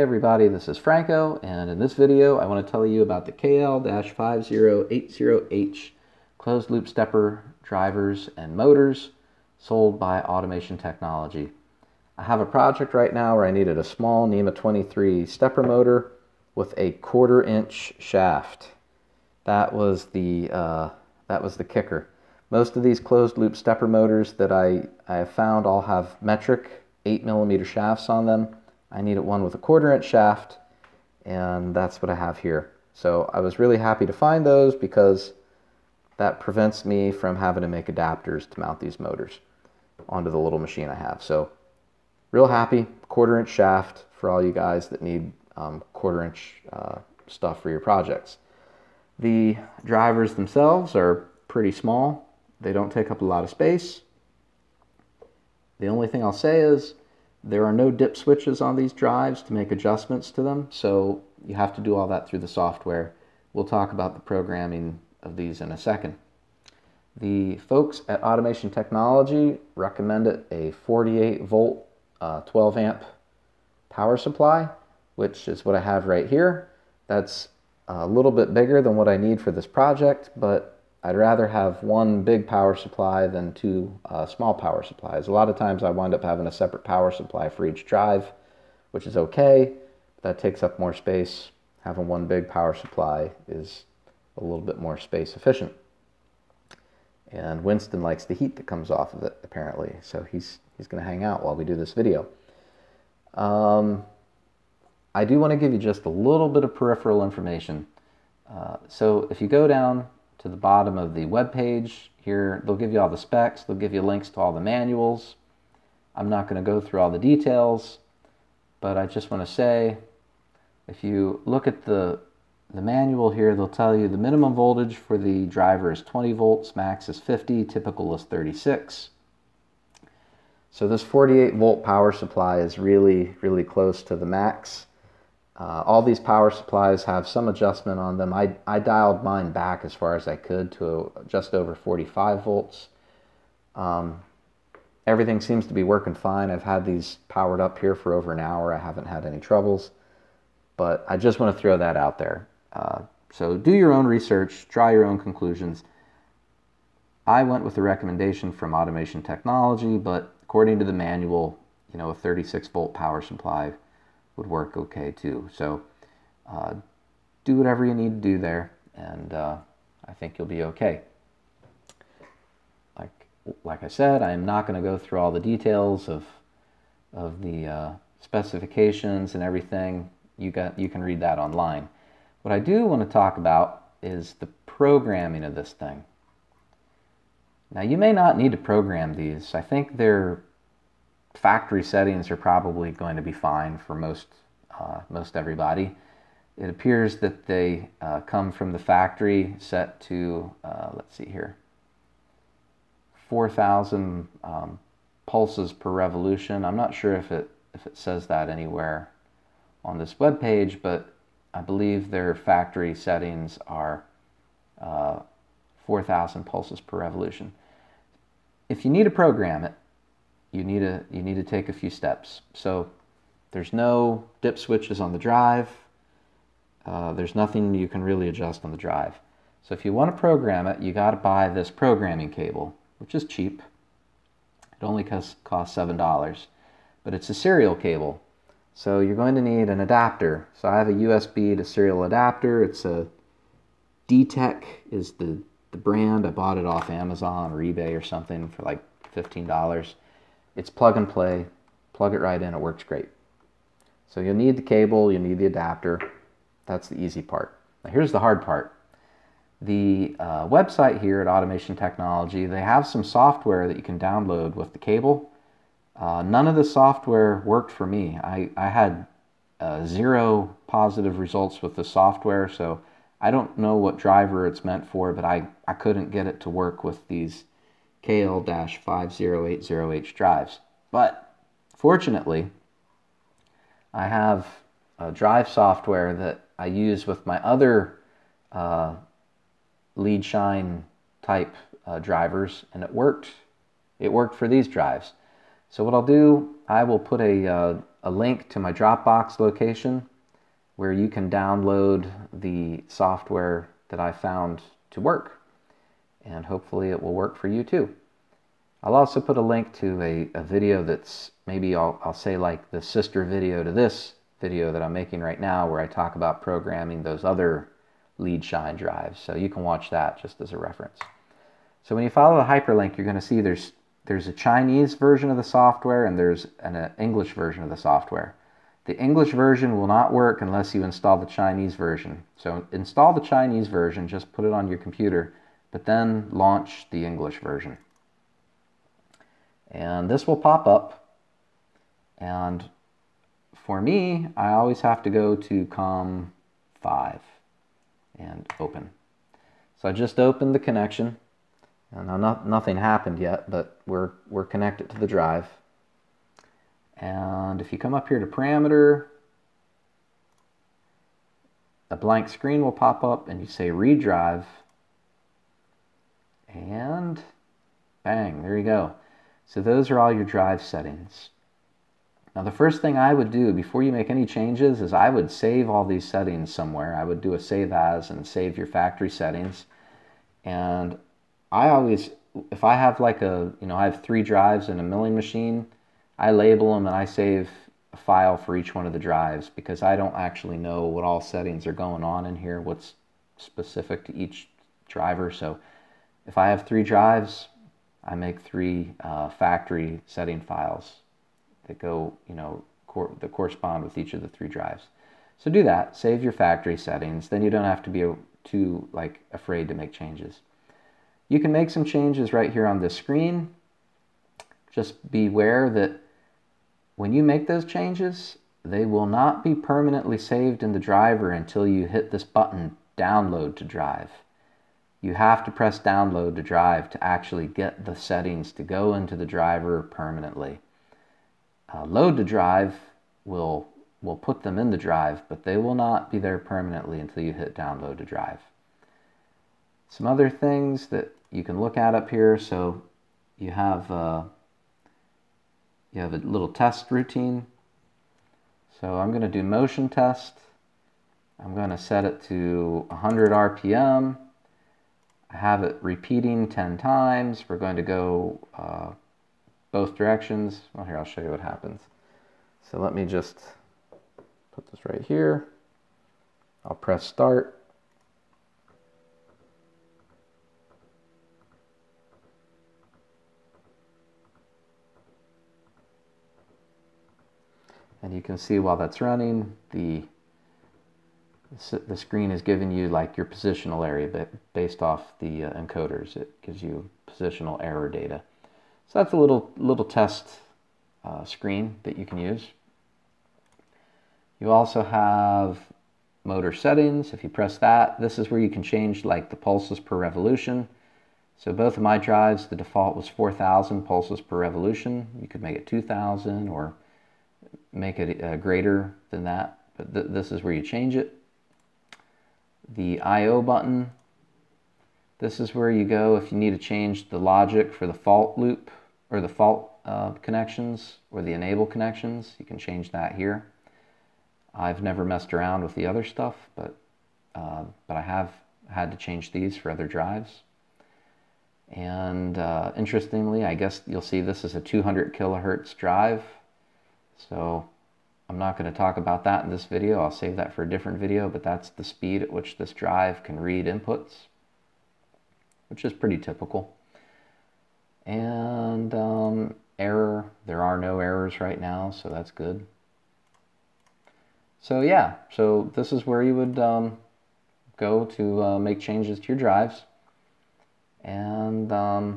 Hey everybody, this is Franco, and in this video I want to tell you about the KL-5080H closed loop stepper drivers and motors sold by Automation Technology. I have a project right now where I needed a small NEMA 23 stepper motor with a 1/4-inch shaft. That was the kicker. Most of these closed loop stepper motors that I have found all have metric 8mm shafts on them. I needed one with a 1/4-inch shaft, and that's what I have here. So I was really happy to find those because that prevents me from having to make adapters to mount these motors onto the little machine I have. So real happy, 1/4-inch shaft for all you guys that need 1/4-inch stuff for your projects. The drivers themselves are pretty small. They don't take up a lot of space. The only thing I'll say is there are no dip switches on these drives to make adjustments to them, so you have to do all that through the software. We'll talk about the programming of these in a second. The folks at Automation Technology recommended a 48-volt, 12-amp power supply, which is what I have right here. That's a little bit bigger than what I need for this project, but I'd rather have one big power supply than two small power supplies. A lot of times I wind up having a separate power supply for each drive, which is okay. That takes up more space. Having one big power supply is a little bit more space efficient. And Winston likes the heat that comes off of it, apparently. So he's gonna hang out while we do this video. I do wanna give you just a little bit of peripheral information. So if you go down to the bottom of the web page here, they'll give you all the specs, they'll give you links to all the manuals. I'm not going to go through all the details, but I just want to say, if you look at the manual here, they'll tell you the minimum voltage for the driver is 20 volts, max is 50, typical is 36. So this 48-volt power supply is really, really close to the max. All these power supplies have some adjustment on them. I dialed mine back as far as I could to just over 45 volts. Everything seems to be working fine. I've had these powered up here for over an hour. I haven't had any troubles, but I just want to throw that out there. So do your own research, draw your own conclusions. I went with the recommendation from Automation Technology, but according to the manual, you know, a 36-volt power supply would work okay too. So do whatever you need to do there, and I think you'll be okay. Like I said, I'm not going to go through all the details of the specifications and everything. You can read that online. What I do want to talk about is the programming of this thing. Now, you may not need to program these. I think they're factory settings are probably going to be fine for most everybody. It appears that they come from the factory set to, let's see here, 4,000 pulses per revolution. I'm not sure if it says that anywhere on this web page, but I believe their factory settings are 4,000 pulses per revolution. If you need to program it, you need to take a few steps. So there's no dip switches on the drive. There's nothing you can really adjust on the drive. So if you want to program it, you got to buy this programming cable, which is cheap. It only costs $7, but it's a serial cable. So you're going to need an adapter. So I have a USB to serial adapter. It's a D-Tech is the brand. I bought it off Amazon or eBay or something for like $15. It's plug and play, plug it right in, it works great. So you'll need the cable, you'll need the adapter. That's the easy part. Now here's the hard part. The website here at Automation Technology, they have some software that you can download with the cable. None of the software worked for me. I had zero positive results with the software, so I don't know what driver it's meant for, but I couldn't get it to work with these KL-5080H drives. But fortunately, I have a drive software that I use with my other Leadshine type drivers, and it worked. It worked for these drives. So what I'll do, I will put a, a link to my Dropbox location where you can download the software that I found to work, and hopefully it will work for you too. I'll also put a link to a video that's maybe I'll say like the sister video to this video that I'm making right now, where I talk about programming those other Leadshine drives, so you can watch that just as a reference. So when you follow the hyperlink, you're going to see there's a Chinese version of the software and there's an English version of the software. The English version will not work unless you install the Chinese version. So install the Chinese version, just put it on your computer, but then launch the English version. And this will pop up. And for me, I always have to go to COM5 and open. So I just opened the connection. And nothing happened yet, but we're connected to the drive. And if you come up here to parameter, a blank screen will pop up and you say read drive. And bang, there you go. So those are all your drive settings. Now the first thing I would do before you make any changes is I would save all these settings somewhere. I would do a save as and save your factory settings. And I always, if I have like I have 3 drives and a milling machine, I label them and I save a file for each one of the drives, because I don't actually know what all settings are going on in here, what's specific to each driver. So if I have 3 drives, I make 3 factory setting files that go, that correspond with each of the 3 drives. So do that, save your factory settings, then you don't have to be too afraid to make changes. You can make some changes right here on this screen. Just beware that when you make those changes, they will not be permanently saved in the driver until you hit this button, download to drive. You have to press download to drive to actually get the settings to go into the driver permanently. Load to drive will put them in the drive, but they will not be there permanently until you hit download to drive. Some other things that you can look at up here, so you have a little test routine. So I'm going to do motion test. I'm going to set it to 100 RPM. I have it repeating 10 times. We're going to go both directions. Well, here, I'll show you what happens. So let me just put this right here. I'll press start. And you can see while that's running, the screen is giving you like your positional area, but based off the encoders, it gives you positional error data. So that's a little test screen that you can use. You also have motor settings. If you press that, this is where you can change like the pulses per revolution. So both of my drives, the default was 4,000 pulses per revolution. You could make it 2,000 or make it greater than that, but this is where you change it. The I/O button, this is where you go if you need to change the logic for the fault loop or the fault connections or the enable connections. You can change that here. I've never messed around with the other stuff, but I have had to change these for other drives. And interestingly, I guess you'll see this is a 200 kilohertz drive. So I'm not going to talk about that in this video. I'll save that for a different video, but that's the speed at which this drive can read inputs, which is pretty typical. And error, there are no errors right now, so that's good. So yeah, so this is where you would go to make changes to your drives. And I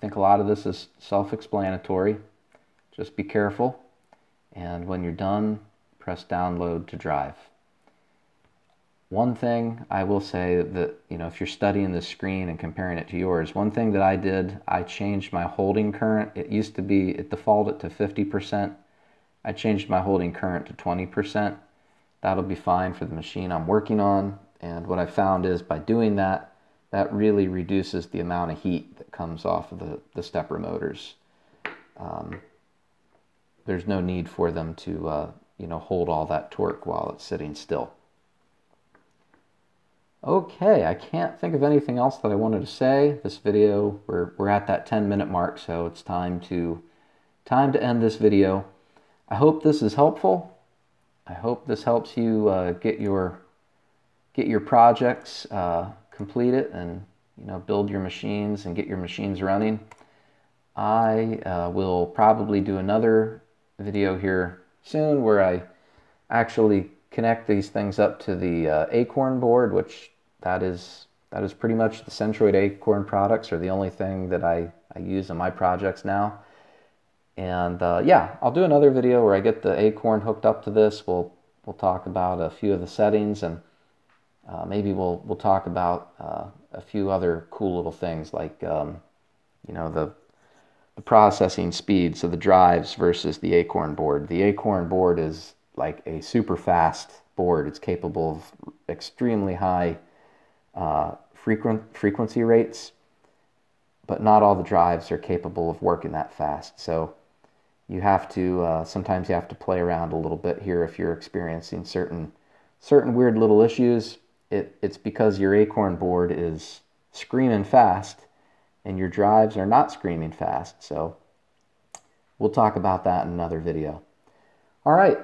think a lot of this is self-explanatory. Just be careful, and when you're done, press download to drive. One thing I will say that, if you're studying this screen and comparing it to yours, one thing that I did, I changed my holding current. It used to be, it defaulted to 50%. I changed my holding current to 20%. That'll be fine for the machine I'm working on, and what I found is by doing that, that really reduces the amount of heat that comes off of the stepper motors. there's no need for them to you know, hold all that torque while it's sitting still. Okay, I can't think of anything else that I wanted to say. This video, we're at that 10-minute mark, so it's time to end this video. I hope this is helpful. I hope this helps you get your projects completed and, you know, build your machines and get your machines running. I will probably do another video here soon where I actually connect these things up to the Acorn board, which that is pretty much the Centroid Acorn products are the only thing that I use in my projects now. And yeah, I'll do another video where I get the Acorn hooked up to this. We'll talk about a few of the settings, and maybe we'll talk about a few other cool little things like you know, the processing speed, so the drives versus the Acorn board. The Acorn board is like a super fast board. It's capable of extremely high frequency rates, but not all the drives are capable of working that fast. So you have to, sometimes you have to play around a little bit here if you're experiencing certain weird little issues. It's because your Acorn board is screaming fast and your drives are not screaming fast. So we'll talk about that in another video. All right.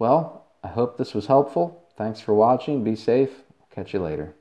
Well, I hope this was helpful. Thanks for watching. Be safe. Catch you later.